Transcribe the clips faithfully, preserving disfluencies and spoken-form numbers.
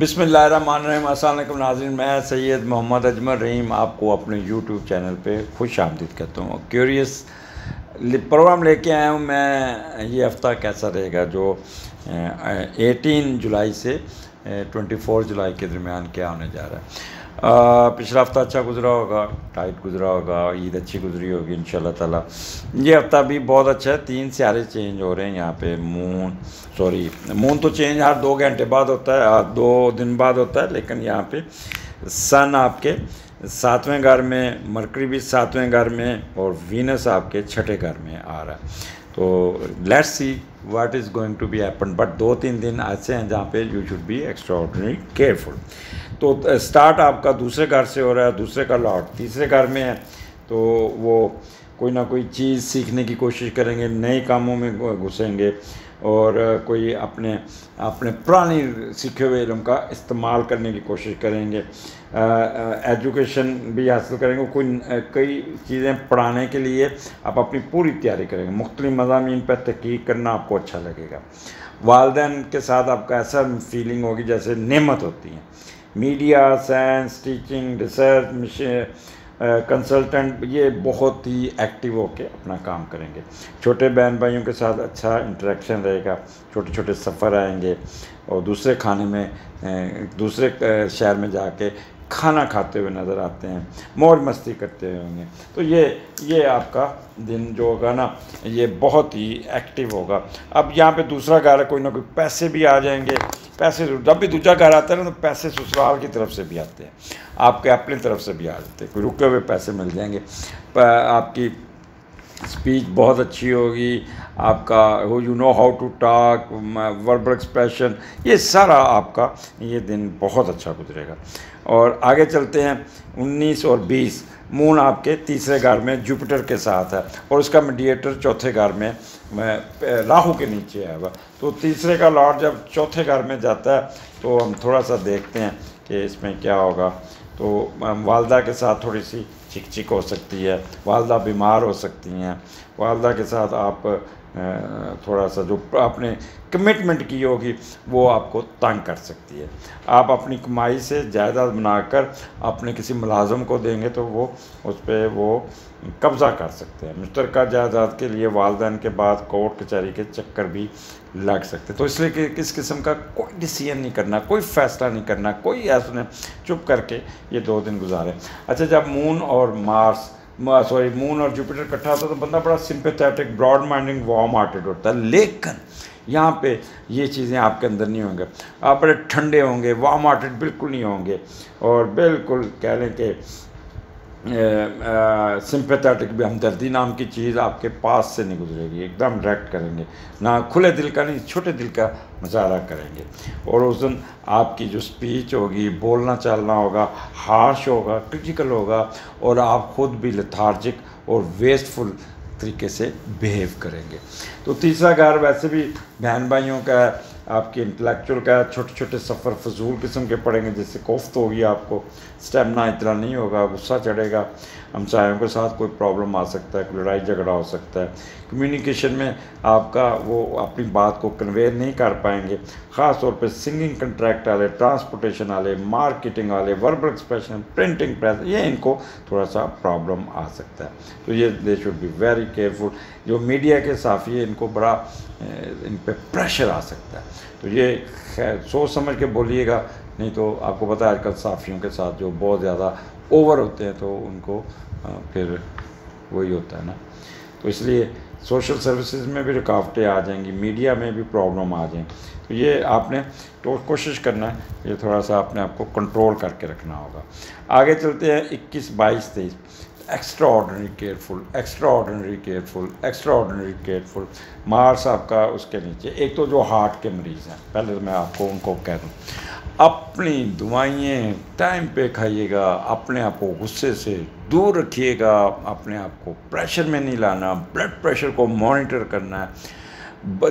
बिस्मिल्लाहिर्रहमानिर्रहीम। अस्सलाम वालेकुम नाज़रीन, मैं सैयद मोहम्मद अजमल रहीम आपको अपने यूट्यूब चैनल पे खुश आमदीद कहता हूँ। क्यूरियस प्रोग्राम लेके आया हूँ मैं। ये हफ़्ता कैसा रहेगा जो अठारह जुलाई से चौबीस जुलाई के दरमियान क्या होने जा रहा है। आ, पिछला हफ़्ता अच्छा गुजरा होगा, टाइट गुजरा होगा, ईद अच्छी गुजरी होगी इंशाल्लाह ताला। ये हफ़्ता भी बहुत अच्छा है। तीन सियारे चेंज हो रहे हैं यहाँ पे। मून सॉरी मून तो चेंज हर दो घंटे बाद होता है, हर दो दिन बाद होता है, लेकिन यहाँ पे सन आपके सातवें घर में, मरकरी भी सातवें घर में और वीनस आपके छठे घर में आ रहा है। तो let's see what is going to be happen, but दो तीन दिन ऐसे हैं जहाँ पे you should be extraordinary careful. तो स्टार्ट आपका दूसरे घर से हो रहा है, दूसरे का लॉट तीसरे घर में है, तो वो कोई ना कोई चीज़ सीखने की कोशिश करेंगे, नए कामों में घुसेंगे और कोई अपने अपने पुराने सीखे हुए इल्म का इस्तेमाल करने की कोशिश करेंगे। एजुकेशन भी हासिल करेंगे, कोई कई चीज़ें पढ़ाने के लिए आप अपनी पूरी तैयारी करेंगे। मुख्तलिफ मज़ामीन पर तहकीक करना आपको अच्छा लगेगा। वालदैन के साथ आपका ऐसा फीलिंग होगी जैसे नेमत होती है। Media, science, teaching, research, mission, consultant uh, ये बहुत ही एक्टिव होके अपना काम करेंगे। छोटे बहन भाइयों के साथ अच्छा इंटरेक्शन रहेगा, छोटे छोटे सफ़र आएंगे और दूसरे खाने में दूसरे शहर में जाके खाना खाते हुए नज़र आते हैं, मौज मस्ती करते हुए होंगे। तो ये ये आपका दिन जो होगा ना ये बहुत ही एक्टिव होगा। अब यहाँ पे दूसरा घर है, कोई ना कोई पैसे भी आ जाएंगे। पैसे जब भी दूसरा घर आता है ना तो पैसे ससुराल की तरफ से भी आते हैं, आपके अपनी तरफ से भी आ जाते हैं, कोई रुके हुए पैसे मिल जाएंगे। आपकी स्पीच बहुत अच्छी होगी, आपका you know how to talk, verbal expression, ये सारा आपका ये दिन बहुत अच्छा गुजरेगा। और आगे चलते हैं उन्नीस और बीस। मून आपके तीसरे घर में जुपिटर के साथ है और उसका मीडिएटर चौथे घर में राहु के नीचे आया हुआ। तो तीसरे का लॉर्ड जब चौथे घर में जाता है तो हम थोड़ा सा देखते हैं कि इसमें क्या होगा। तो वालदा के साथ थोड़ी सी चिक चिक हो सकती है, वालदा बीमार हो सकती हैं। वालदा के साथ आप थोड़ा सा जो आपने कमिटमेंट की होगी वो आपको तंग कर सकती है। आप अपनी कमाई से जायदाद बनाकर अपने किसी मुलाजम को देंगे तो वो उस पर वो कब्ज़ा कर सकते हैं। मुश्तरका जायदाद के लिए वालदैन के बाद कोर्ट कचहरी के चक्कर भी लग सकते हैं। तो इसलिए कि किस किस्म का कोई डिसीजन नहीं करना, कोई फैसला नहीं करना, कोई ऐसा चुप करके ये दो दिन गुजारें। अच्छा, जब मून और मार्स सॉरी मून और जुपिटर इकट्ठा होता है तो बंदा बड़ा sympathetic, broad minding, warm hearted होता है, लेकिन यहाँ पे ये चीज़ें आपके अंदर नहीं होंगे। आप बड़े ठंडे होंगे, वार्म हार्टेड बिल्कुल नहीं होंगे और बिल्कुल कह लें कि सिंपैथेटिक भी हमदर्दी नाम की चीज़ आपके पास से नहीं गुजरेगी। एकदम डायरेक्ट करेंगे ना, खुले दिल का नहीं, छोटे दिल का मुजाहरा करेंगे। और उस दिन आपकी जो स्पीच होगी, बोलना चालना होगा, हार्श होगा, क्रिटिकल होगा और आप ख़ुद भी लेथार्जिक और वेस्टफुल तरीके से बिहेव करेंगे। तो तीसरा घर वैसे भी बहन भाइयों का, आपके इंटेलेक्चुअल का, छोटे छोटे सफ़र फजूल किस्म के पड़ेंगे जिससे कोफ्त होगी, आपको स्टेमिना इतना नहीं होगा, गुस्सा चढ़ेगा, हमसायों के साथ कोई प्रॉब्लम आ सकता है, कोई लड़ाई झगड़ा हो सकता है। कम्युनिकेशन में आपका वो अपनी बात को कन्वे नहीं कर पाएंगे। ख़ास तौर पे सिंगिंग कंट्रैक्ट वाले, ट्रांसपोर्टेशन वाले, मार्केटिंग वाले, वर्बल एक्सप्रेशन, प्रिंटिंग प्रेस, ये इनको थोड़ा सा प्रॉब्लम आ सकता है। तो ये they should be very careful. जो मीडिया के साफ़ी है इनको बड़ा इन पर प्रेशर आ सकता है, तो ये खैर सोच समझ के बोलिएगा, नहीं तो आपको पता है आजकल साफ़ियों के साथ जो बहुत ज़्यादा ओवर होते हैं तो उनको फिर वही होता है ना। तो इसलिए सोशल सर्विसेज में भी रुकावटें आ जाएंगी, मीडिया में भी प्रॉब्लम आ जाएंगी। तो ये आपने तो कोशिश करना है, ये थोड़ा सा आपने आपको कंट्रोल करके रखना होगा। आगे चलते हैं इक्कीस, बाईस, तेईस। Extraordinary careful, extraordinary careful, extraordinary careful. Mars आपका उसके नीचे, एक तो जो हार्ट के मरीज़ हैं पहले तो मैं आपको उनको कह दूँ, अपनी दवाइयाँ टाइम पे खाइएगा, अपने आप को गुस्से से दूर रखिएगा, अपने आप को प्रेशर में नहीं लाना, ब्लड प्रेशर को मॉनिटर करना है,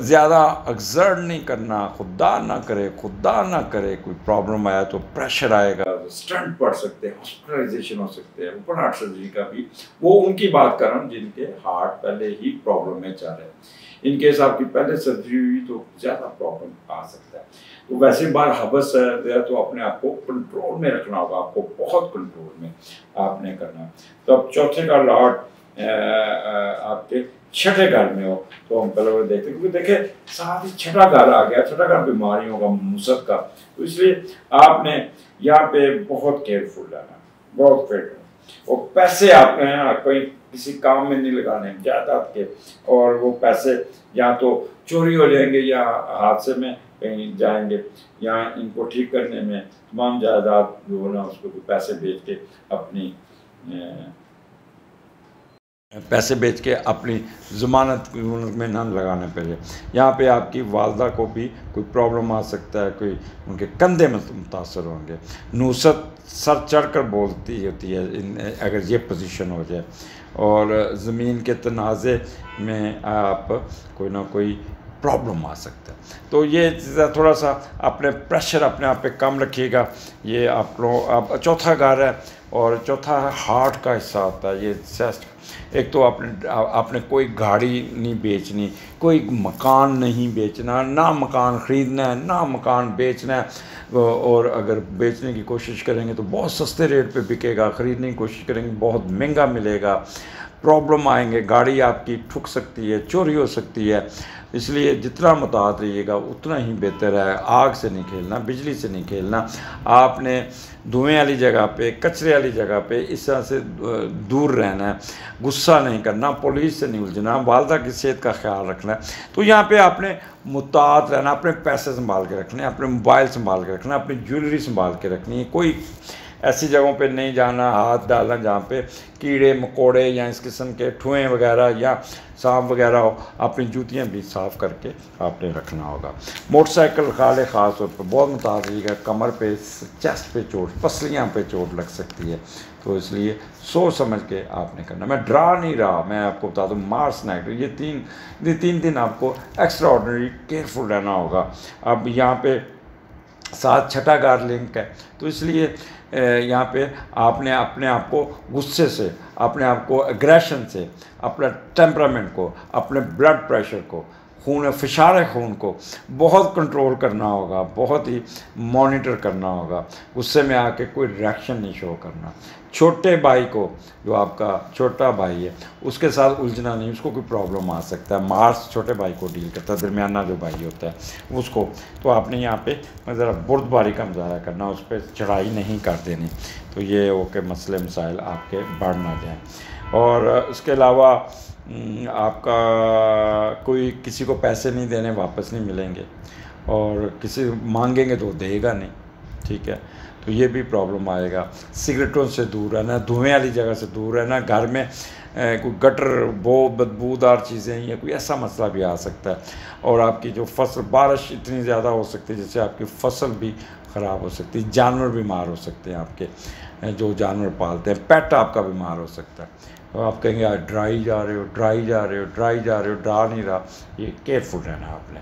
ज़्यादा एक्सर्ट नहीं करना। खुदा ना करे खुदा ना करे कोई प्रॉब्लम आया तो प्रेशर आएगा, स्टंट पड़ सकते हैं, हॉस्पिटलाइजेशन हो सकते हैं, ओपन हार्ट सर्जरी का भी। वो उनकी बात कर रहा हूँ जिनके हार्ट पहले ही प्रॉब्लम में जा रहे हैं। इनकेस आपकी पहले सर्जरी हुई तो ज़्यादा प्रॉब्लम आ सकता है। तो वैसे बार हवस है तो अपने आप को कंट्रोल में रखना होगा, आपको बहुत कंट्रोल में आपने करना। तो अब चौथे का लॉर्ड आपके छठे घर में हो तो हम पहले देखते हैं, क्योंकि देखे साथ ही छठा घर आ गया, छठा घर बीमारियों का, मुसक का, तो इसलिए आपने यहाँ पे बहुत केयरफुल रहना, बहुत फिट रहना। और पैसे आपने कोई किसी काम में नहीं लगाने जायदाद के, और वो पैसे या तो चोरी हो जाएंगे या हादसे में कहीं जाएंगे, या इनको ठीक करने में तमाम जायदाद जो होना उसको भी पैसे बेच के अपनी ए, पैसे बेच के अपनी ज़मानत में ना लगाने पड़े। यहाँ पे आपकी वालदा को भी कोई प्रॉब्लम आ सकता है, कोई उनके कंधे में मुतासर होंगे। नुसरत सर चढ़ कर बोलती होती है इन, अगर ये पोजीशन हो जाए, और ज़मीन के तनाज़े में आप कोई ना कोई प्रॉब्लम आ सकता है। तो ये थोड़ा सा अपने प्रेशर अपने आप पे कम रखिएगा। ये आप लोग आप चौथा घर है और चौथा हार्ट का हिस्सा होता है। ये चेस्ट, एक तो आपने आपने कोई गाड़ी नहीं बेचनी, कोई मकान नहीं बेचना, ना मकान ख़रीदना है ना मकान बेचना है। और अगर बेचने की कोशिश करेंगे तो बहुत सस्ते रेट पे बिकेगा, ख़रीदने की कोशिश करेंगे बहुत महंगा मिलेगा। प्रॉब्लम आएंगे, गाड़ी आपकी ठुक सकती है, चोरी हो सकती है। इसलिए जितना मुताहत रहिएगा उतना ही बेहतर है। आग से नहीं खेलना, बिजली से नहीं खेलना। आपने धुएँ वाली जगह पे, कचरे वाली जगह पे इस तरह से दूर रहना है। गुस्सा नहीं करना, पुलिस से नहीं उलझना, वालदा की सेहत का ख्याल रखना है। तो यहाँ पे आपने मुताहत रहना, अपने पैसे संभाल के रखने, अपने मोबाइल संभाल के रखना, अपनी ज्वेलरी संभाल के रखनी है। कोई ऐसी जगहों पे नहीं जाना, हाथ डालना जहाँ पे कीड़े मकोड़े या इस किस्म के ठुएँ वगैरह या सांप वगैरह हो। अपनी जूतियाँ भी साफ़ करके आपने रखना होगा। मोटरसाइकिल खाले ख़ास तौर पर बहुत मुताहत रहिएगा। कमर पे, चेस्ट पे चोट, पसलियाँ पे चोट लग सकती है, तो इसलिए सोच समझ के आपने करना। मैं डरा नहीं रहा, मैं आपको बता दूं मार्स नाइट ये तीन ये तीन दिन आपको एक्स्ट्रा ऑर्डनरी केयरफुल रहना होगा। अब यहाँ पे साथ छठा घर लिंक है, तो इसलिए यहाँ पे आपने अपने आप को गुस्से से, अपने आप को एग्रेशन से, अपने टेम्परामेंट को, अपने ब्लड प्रेशर को, खून फिशार खून को बहुत कंट्रोल करना होगा, बहुत ही मॉनिटर करना होगा। गुस्से में आके कोई रिएक्शन नहीं शो करना। छोटे भाई को, जो आपका छोटा भाई है, उसके साथ उलझना नहीं, उसको कोई प्रॉब्लम आ सकता है। मार्स छोटे भाई को डील करता है, दरमियाना जो भाई होता है उसको। तो आपने यहाँ पे ज़रा बुर्दबारी का मुजाहरा करना, उस पर चढ़ाई नहीं कर देनी। तो ये हो के मसले मसाइल आपके बढ़ ना जाएँ। और उसके अलावा आपका कोई किसी को पैसे नहीं देने, वापस नहीं मिलेंगे, और किसी मांगेंगे तो देगा नहीं, ठीक है, तो ये भी प्रॉब्लम आएगा। सिगरेटों से दूर रहना, धुएँ वाली जगह से दूर रहना। घर में कोई गटर बो बदबूदार चीज़ें या कोई ऐसा मसला भी आ सकता है। और आपकी जो फसल, बारिश इतनी ज़्यादा हो सकती है जिससे आपकी फसल भी ख़राब हो सकती है। जानवर बीमार हो सकते हैं, आपके जो जानवर पालते हैं, पेट आपका बीमार हो सकता है। तो आप कहेंगे यार ड्राई जा रहे हो, ड्राई जा रहे हो, ड्राई जा रहे हो, ड्रा नहीं रहा। ये केयरफुल रहना आपने।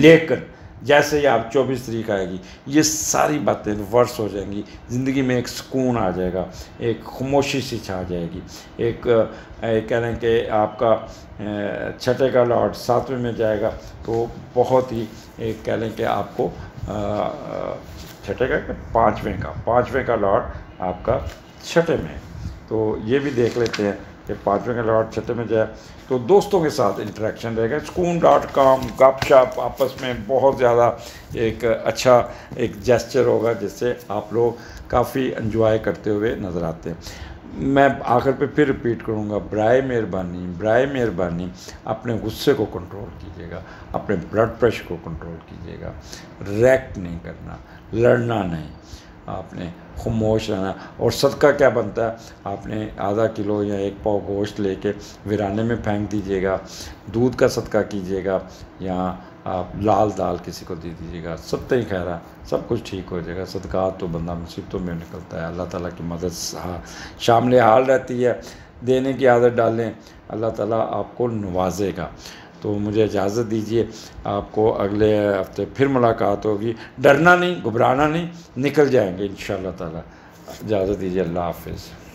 लेकिन जैसे ही आप चौबीस तारीख आएगी, ये सारी बातें रिवर्स हो जाएंगी। ज़िंदगी में एक सुकून आ जाएगा, एक खामोशी सी छा जाएगी। एक कह रहे हैं कि आपका छठे का लॉर्ड सातवें में जाएगा, तो बहुत ही एक कह लें कि आपको छठे का पाँचवें का पाँचवें का लॉर्ड आपका छठे में, तो ये भी देख लेते हैं कि पाँचवें का लॉर्ड छठे में जाए तो दोस्तों के साथ इंटरेक्शन रहेगा। सुकून डॉट कॉम गपशप, आपस में बहुत ज़्यादा एक अच्छा एक जेस्चर होगा, जिससे आप लोग काफ़ी एंजॉय करते हुए नज़र आते हैं। मैं आखिर पे फिर रिपीट करूँगा, बराए मेहरबानी बराए मेहरबानी अपने गुस्से को कंट्रोल कीजिएगा, अपने ब्लड प्रेशर को कंट्रोल कीजिएगा। रिएक्ट नहीं करना, लड़ना नहीं, आपने खामोश रहना। और सदका क्या बनता है, आपने आधा किलो या एक पाव गोश्त लेके वीराने में फेंक दीजिएगा, दूध का सदका कीजिएगा, या आप लाल दाल किसी को दे दीजिएगा। सब तो ही खैर है, सब कुछ ठीक हो जाएगा। सदका तो बंदा मुसीबतों में निकलता है, अल्लाह ताला की मदद शामिल हाल रहती है। देने की आदत डालें, अल्लाह ताला आपको नवाजेगा। तो मुझे इजाज़त दीजिए, आपको अगले हफ्ते फिर मुलाकात होगी। डरना नहीं, घबराना नहीं, निकल जाएंगे इंशाअल्लाह ताला। इजाज़त दीजिए, अल्लाह हाफिज़।